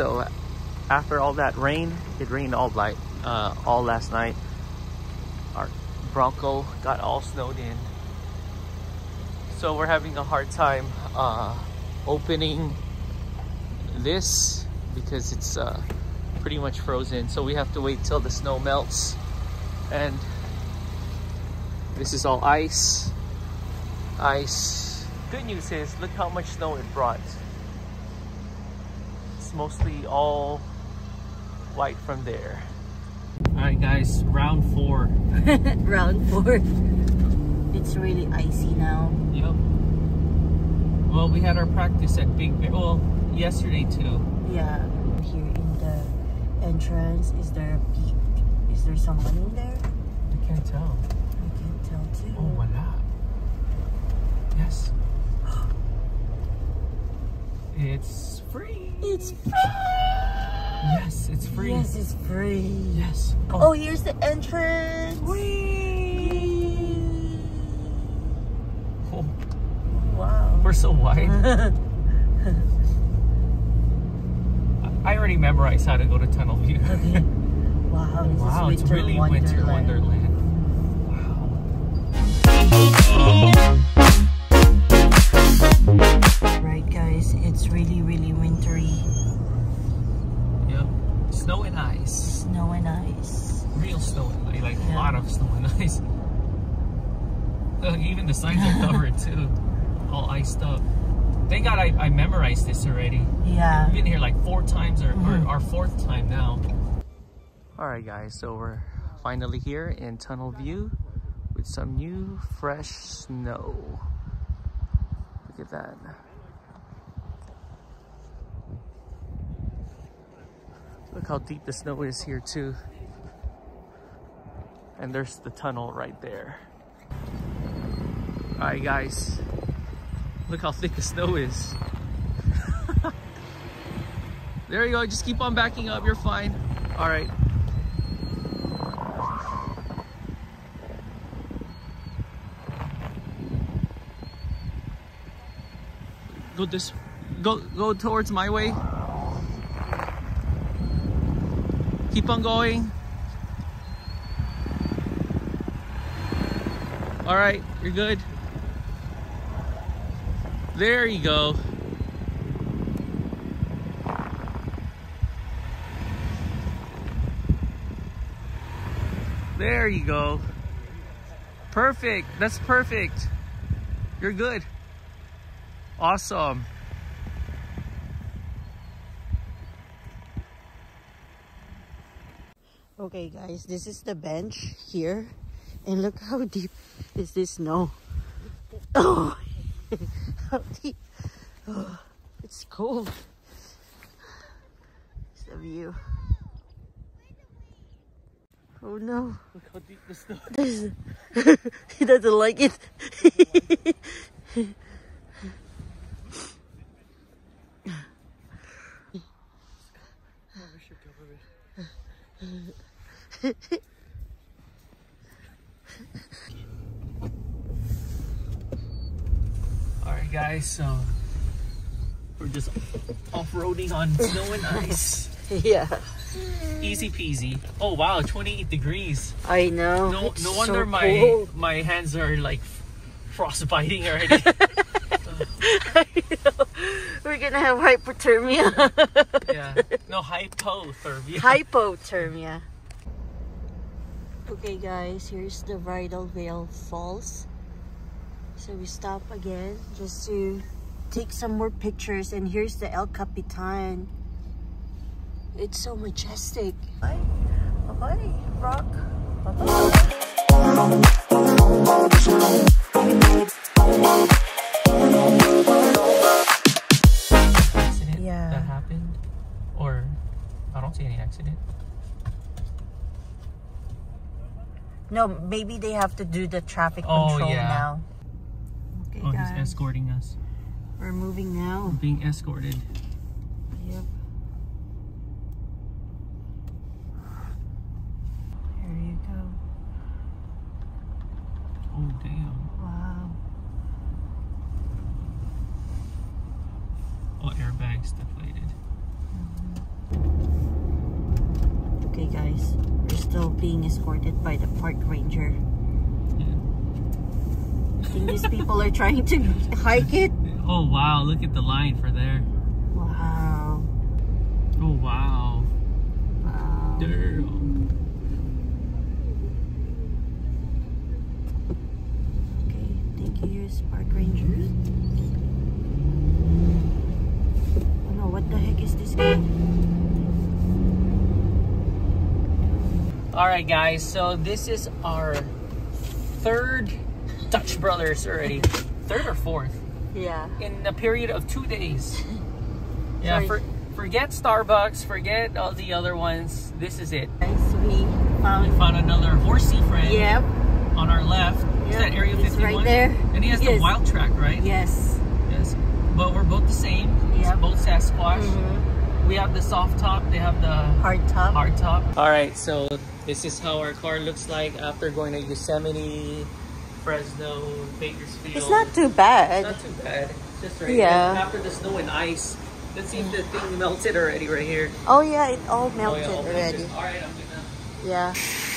So after all that rain, it rained all last night. Our Bronco got all snowed in. So we're having a hard time opening this because it's pretty much frozen. So we have to wait till the snow melts. And this is all ice. Ice. Good news is, look how much snow it brought. It's mostly all white from there. All right, guys, round four. Round four. It's really icy now. Yep. Well, we had our practice at Big Bear. Well, yesterday too. Yeah. Here in the entrance, is there a peak? Is there someone in there? I can't tell. I can't tell too. Oh, voila. Yes. It's free. It's free. Yes, it's free. Yes, it's free. Yes. Oh, here's the entrance. Whee! Oh. Wow. We're so wide. I already memorized how to go to Tunnel View. Okay. Wow. This wow, is it's really Winter Wonderland. Wow. It's really, really wintry. Yep. Snow and ice. Snow and ice. Real snow and ice. Like yeah. A lot of snow and ice. Look, even the signs are covered too. All iced up. Thank God I memorized this already. Yeah. We've been here like 4 times or our 4th time now. Alright guys, so we're finally here in Tunnel View with some new fresh snow. Look at that. Look how deep the snow is here too. And there's the tunnel right there. All right guys, look how thick the snow is. There you go, just keep on backing up, you're fine. All right. Go towards my way. Keep on going. All right, you're good. There you go. There you go. Perfect, that's perfect. You're good. Awesome. Okay guys, this is the bench here, and look how deep is this snow. Oh, how deep. Oh, it's cold. It's the view. Oh no. Look how deep the snow is. He doesn't like it. Alright guys, so we're just off-roading on snow and ice. Yeah. Easy peasy. Oh wow, 28 degrees. I know. No wonder so my hands are like frostbiting already. I know. We're gonna have hypothermia. Yeah. No, hypothermia. Hypothermia. Okay guys, here's the Bridal Veil Falls. So we stop again just to take some more pictures, and here's the El Capitan. It's so majestic. Bye. Bye-bye, rock. Bye-bye. Accident yeah. That happened? Or I don't see any accident. No, maybe they have to do the traffic control yeah. Now. Okay, oh, guys. He's escorting us. We're moving now. We're being escorted. Yep. There you go. Oh, damn. Wow. Oh, airbags deflated. Okay guys, we're still being escorted by the park ranger. I think these people are trying to hike it. Oh wow, look at the line for there. Wow. Oh wow. Wow. Damn. Park rangers. Oh no, what the heck is this game? Alright guys, so this is our third Dutch Brothers already. Third or fourth? Yeah. In a period of 2 days. Yeah, forget Starbucks, forget all the other ones. This is it. Guys, we found another horsey friend. Yep. On our left. Is that Area 51? Right there. And he has the wild track, right? Yes. Yes. But we're both the same. Yeah. Both Sasquatch. Mm-hmm. We have the soft top. They have the hard top. Hard top. All right. So this is how our car looks like after going to Yosemite, Fresno, Bakersfield. It's not too bad. It's not too bad. It's just right here. After the snow and ice. Let's see if the thing melted already right here. Oh yeah, it all melted already. All right, I'm gonna. Yeah.